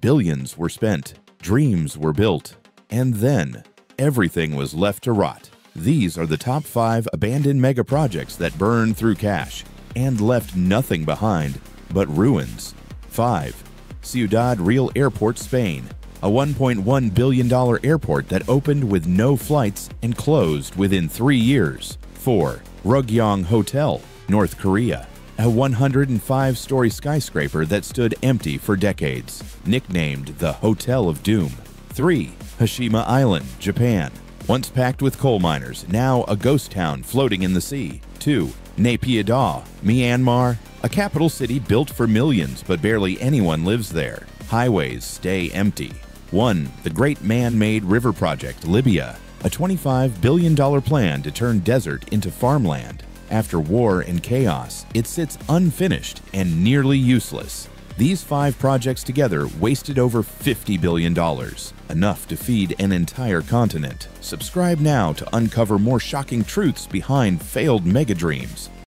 Billions were spent, dreams were built, and then everything was left to rot. These are the top 5 abandoned mega projects that burned through cash and left nothing behind but ruins. 5. Ciudad Real Airport, Spain, a $1.1 billion airport that opened with no flights and closed within 3 years. 4. Ryugyong Hotel, North Korea, a 105-story skyscraper that stood empty for decades, nicknamed the Hotel of Doom. 3. Hashima Island, Japan, once packed with coal miners, now a ghost town floating in the sea. 2. Naypyidaw, Myanmar, a capital city built for millions but barely anyone lives there. Highways stay empty. 1. The Great Man-Made River Project, Libya, a $25 billion plan to turn desert into farmland. After war and chaos, it sits unfinished and nearly useless. These 5 projects together wasted over $50 billion, enough to feed an entire continent. Subscribe now to uncover more shocking truths behind failed mega dreams.